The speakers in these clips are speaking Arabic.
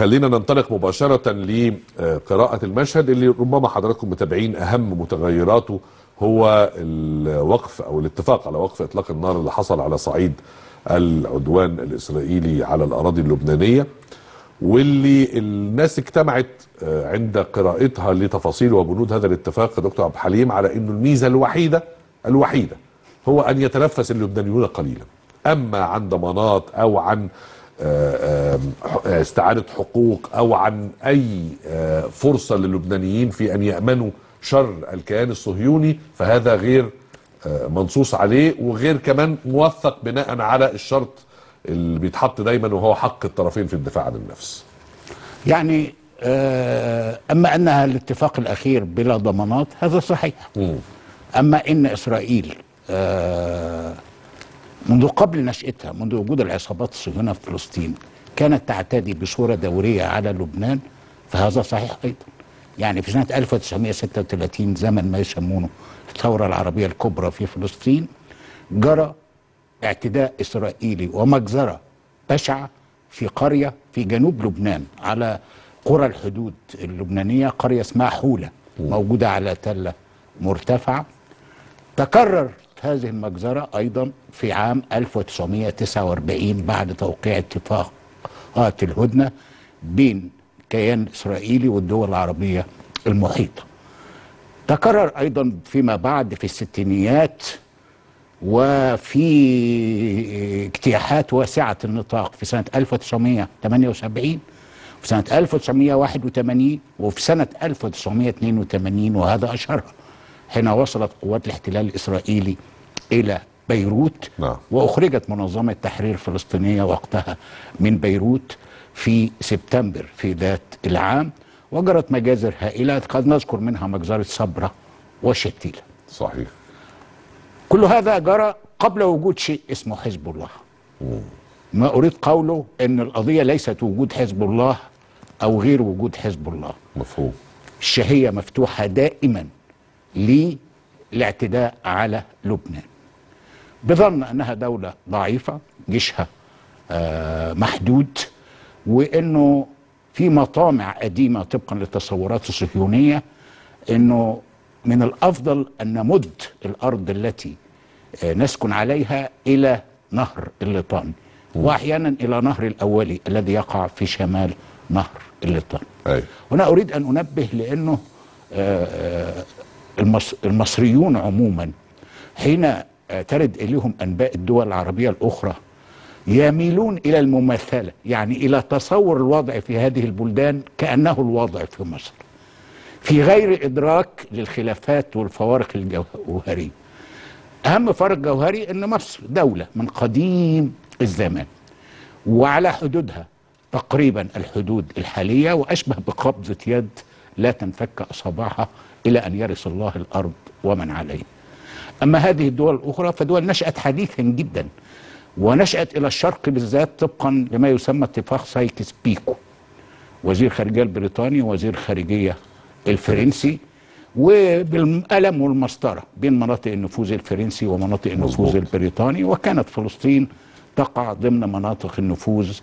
خلينا ننطلق مباشرة لقراءة المشهد اللي ربما حضراتكم متابعين أهم متغيراته هو الوقف أو الاتفاق على وقف إطلاق النار اللي حصل على صعيد العدوان الإسرائيلي على الأراضي اللبنانية، واللي الناس اجتمعت عند قراءتها لتفاصيل وبنود هذا الاتفاق دكتور عبد الحليم على أنه الميزة الوحيدة هو أن يتنفس اللبنانيون قليلا، أما عن ضمانات أو عن استعادة حقوق أو عن أي فرصة للبنانيين في أن يأمنوا شر الكيان الصهيوني فهذا غير منصوص عليه، وغير كمان موثق بناء على الشرط اللي بيتحط دايما وهو حق الطرفين في الدفاع عن النفس. يعني أما أنها الاتفاق الأخير بلا ضمانات هذا صحيح. أما أن إسرائيل منذ قبل نشأتها، منذ وجود العصابات الصهيونية في فلسطين، كانت تعتدي بصورة دورية على لبنان، فهذا صحيح أيضا. يعني في سنة 1936 زمن ما يسمونه الثورة العربية الكبرى في فلسطين، جرى اعتداء إسرائيلي ومجزرة بشعة في قرية في جنوب لبنان على قرى الحدود اللبنانية، قرية اسمها حولة موجودة على تلة مرتفعة. تكرر هذه المجزرة أيضا في عام 1949 بعد توقيع اتفاقات الهدنة بين الكيان الإسرائيلي والدول العربية المحيطة. تكرر أيضا فيما بعد في الستينيات وفي اجتياحات واسعة النطاق في سنة 1978 وفي سنة 1981 وفي سنة 1982، وهذا أشهرها حين وصلت قوات الاحتلال الإسرائيلي إلى بيروت. وأخرجت منظمة التحرير الفلسطينية وقتها من بيروت في سبتمبر في ذات العام، وجرت مجازر هائلة قد نذكر منها مجزرة صبرة وشتيلة. صحيح. كل هذا جرى قبل وجود شيء اسمه حزب الله. ما أريد قوله أن القضية ليست وجود حزب الله أو غير وجود حزب الله، مفهوم. الشهية مفتوحة دائما للاعتداء على لبنان، بظن أنها دولة ضعيفة، جيشها محدود، وأنه في مطامع قديمة طبقا للتصورات الصهيونية أنه من الأفضل أن نمد الأرض التي نسكن عليها إلى نهر الليطان، وأحيانا إلى نهر الأولي الذي يقع في شمال نهر الليطان. هنا أريد أن أنبه لأنه المصريون عموما حين ترد إليهم أنباء الدول العربية الأخرى يميلون إلى المماثلة، يعني إلى تصور الوضع في هذه البلدان كأنه الوضع في مصر، في غير إدراك للخلافات والفوارق الجوهرية. أهم فرق جوهري أن مصر دولة من قديم الزمان وعلى حدودها تقريبا الحدود الحالية وأشبه بقبضة يد لا تنفك أصابعها إلى أن يرث الله الأرض ومن عليه. أما هذه الدول الأخرى فدول نشأت حديثا جدا، ونشأت إلى الشرق بالذات طبقا لما يسمى اتفاق سايكس بيكو، وزير خارجية البريطاني ووزير خارجية الفرنسي، وبالقلم والمسطرة بين مناطق النفوذ الفرنسي ومناطق النفوذ البريطاني، وكانت فلسطين تقع ضمن مناطق النفوذ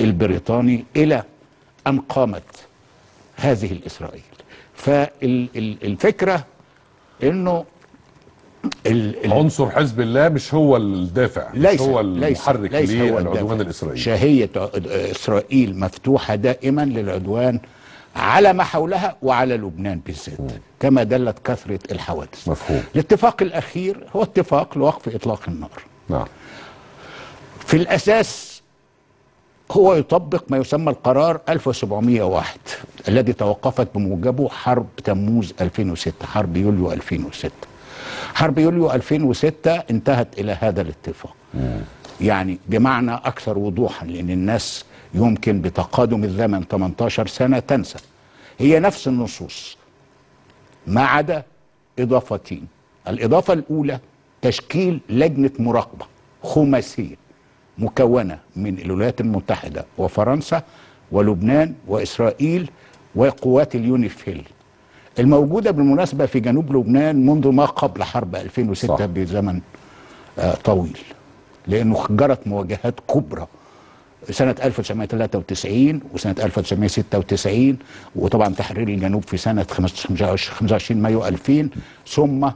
البريطاني إلى أن قامت هذه الإسرائيل. فالفكرة أنه عنصر حزب الله مش هو الدافع، مش هو المحرك للعدوان الإسرائيلي. شهية إسرائيل مفتوحة دائما للعدوان على ما حولها وعلى لبنان بالذات، كما دلت كثرة الحوادث. مفهوم. الاتفاق الأخير هو اتفاق لوقف إطلاق النار. نعم. في الأساس هو يطبق ما يسمى القرار 1701 الذي توقفت بموجبه حرب تموز 2006، حرب يوليو 2006. حرب يوليو 2006 انتهت إلى هذا الاتفاق. يعني بمعنى أكثر وضوحا، لأن الناس يمكن بتقادم الزمن 18 سنة تنسى، هي نفس النصوص ما عدا إضافتين. الإضافة الأولى تشكيل لجنة مراقبة خماسية مكونة من الولايات المتحدة وفرنسا ولبنان وإسرائيل وقوات اليونيفيل الموجودة بالمناسبة في جنوب لبنان منذ ما قبل حرب 2006. صح. بزمن طويل، لأنه جرت مواجهات كبرى سنة 1993 وسنة 1996 وطبعا تحرير الجنوب في سنة 25 مايو 2000 ثم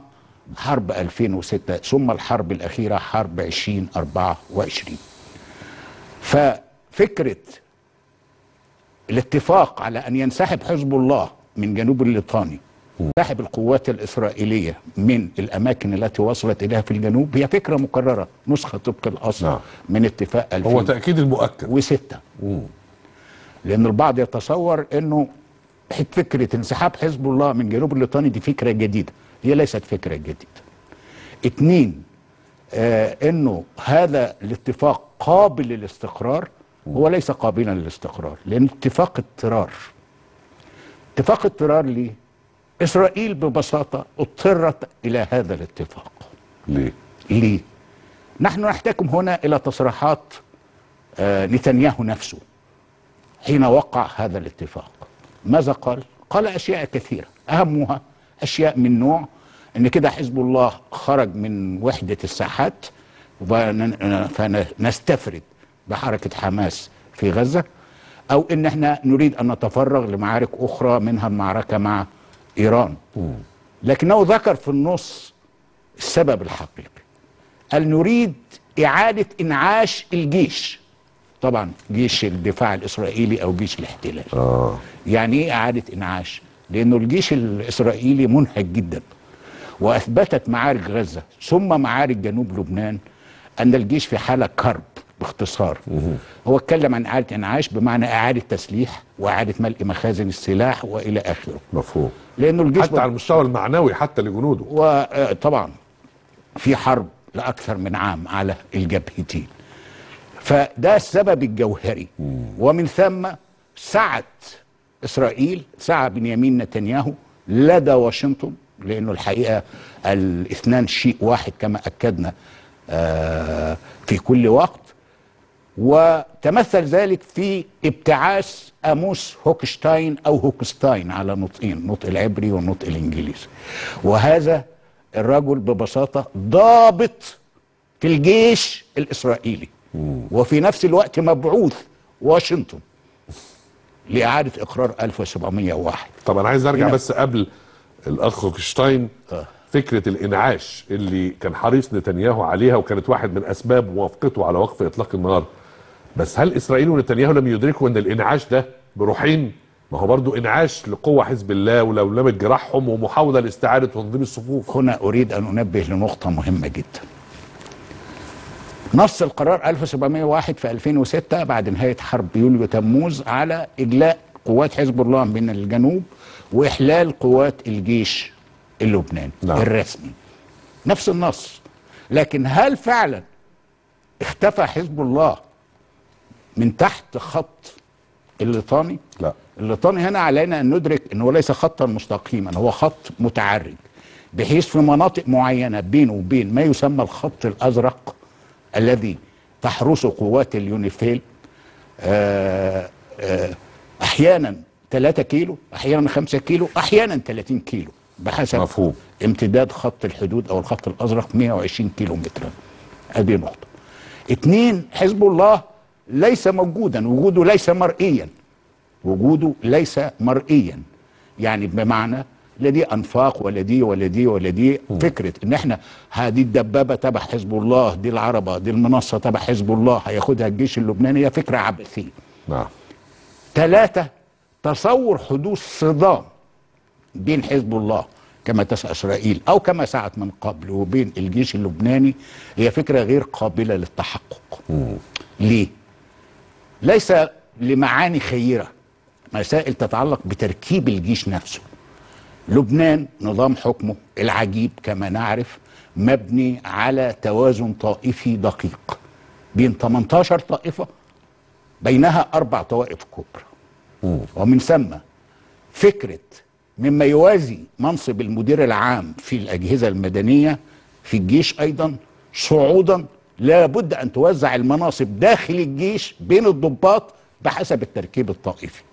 حرب 2006 ثم الحرب الأخيرة حرب 2024. ففكرة الاتفاق على أن ينسحب حزب الله من جنوب الليطاني وينسحب القوات الإسرائيلية من الأماكن التي وصلت إليها في الجنوب هي فكرة مكررة نسخة طبق الأصل من اتفاق 2006 هو تأكيد المؤكد لأن البعض يتصور أنه فكرة انسحاب حزب الله من جنوب الليطاني دي فكرة جديدة. هي ليست فكرة جديدة. اتنين أنه هذا الاتفاق قابل للاستقرار هو ليس قابلا للاستقرار لأن اتفاق اضطرار. اتفاق اضطرار ليه؟ إسرائيل ببساطة اضطرت إلى هذا الاتفاق. ليه؟ نحن نحتكم هنا إلى تصريحات نتنياهو نفسه حين وقع هذا الاتفاق. ماذا قال؟ قال أشياء كثيرة أهمها أشياء من نوع إن كده حزب الله خرج من وحدة الساحات فنستفرد بحركة حماس في غزة أو إن إحنا نريد أن نتفرغ لمعارك أخرى منها المعركة مع إيران. لكنه ذكر في النص السبب الحقيقي قال نريد إعادة إنعاش الجيش. طبعا جيش الدفاع الإسرائيلي أو جيش الاحتلال. يعني إيه إعادة إنعاش؟ لأنه الجيش الإسرائيلي منهك جدا وأثبتت معارك غزة ثم معارك جنوب لبنان أن الجيش في حالة كرب باختصار. هو اتكلم عن إعادة إنعاش بمعنى إعادة تسليح وإعادة ملء مخازن السلاح وإلى آخره. مفهوم. لأنه الجيش حتى على المستوى المعنوي حتى لجنوده. وطبعا في حرب لأكثر من عام على الجبهتين. فده السبب الجوهري. ومن ثم سعت إسرائيل سعى بنيامين نتنياهو لدى واشنطن لأنه الحقيقة الاثنان شيء واحد كما أكدنا في كل وقت وتمثل ذلك في ابتعاث آموس هوكشتاين أو هوكشتاين على نطقين نطق العبري والنطق الإنجليزي. وهذا الرجل ببساطة ضابط في الجيش الإسرائيلي وفي نفس الوقت مبعوث واشنطن لإعادة إقرار 1701. طب أنا عايز أرجع بس قبل الأخ هوكشتاين فكرة الإنعاش اللي كان حريص نتنياهو عليها وكانت واحد من أسباب موافقته على وقف إطلاق النار. بس هل إسرائيل ونتنياهو لم يدركوا أن الإنعاش ده بروحين ما هو برضه إنعاش لقوة حزب الله ولولمة جراحهم ومحاولة لاستعادة تنظيم الصفوف؟ هنا أريد أن أنبه لنقطة مهمة جدا. نص القرار 1701 في 2006 بعد نهاية حرب يوليو تموز على إجلاء قوات حزب الله من الجنوب وإحلال قوات الجيش اللبناني الرسمي. نفس النص. لكن هل فعلا اختفى حزب الله من تحت خط الليطاني؟ لا. الليطاني هنا علينا أن ندرك أنه ليس خطا مستقيما هو خط متعرج بحيث في مناطق معينة بينه وبين ما يسمى الخط الأزرق الذي تحرس قوات اليونيفيل أحيانا 3 كيلو أحيانا 5 كيلو أحيانا 30 كيلو بحسب مفهوم. امتداد خط الحدود أو الخط الأزرق 120 كيلو مترا. هذه نقطة. 2 حزب الله ليس موجودا وجوده ليس مرئيا يعني بمعنى لدي أنفاق ولدي فكرة إن إحنا هذه الدبابة تبع حزب الله دي العربة دي المنصة تبع حزب الله هياخدها الجيش اللبناني هي فكرة عبثية. نعم. 3 تصور حدوث صدام بين حزب الله كما تسعى إسرائيل أو كما سعت من قبل وبين الجيش اللبناني هي فكرة غير قابلة للتحقق. ليه؟ ليس لمعاني خيرة مسائل تتعلق بتركيب الجيش نفسه. لبنان نظام حكمه العجيب كما نعرف مبني على توازن طائفي دقيق بين 18 طائفة بينها 4 طوائف كبرى. ومن ثم فكرة مما يوازي منصب المدير العام في الأجهزة المدنية في الجيش أيضا صعودا لابد أن توزع المناصب داخل الجيش بين الضباط بحسب التركيب الطائفي.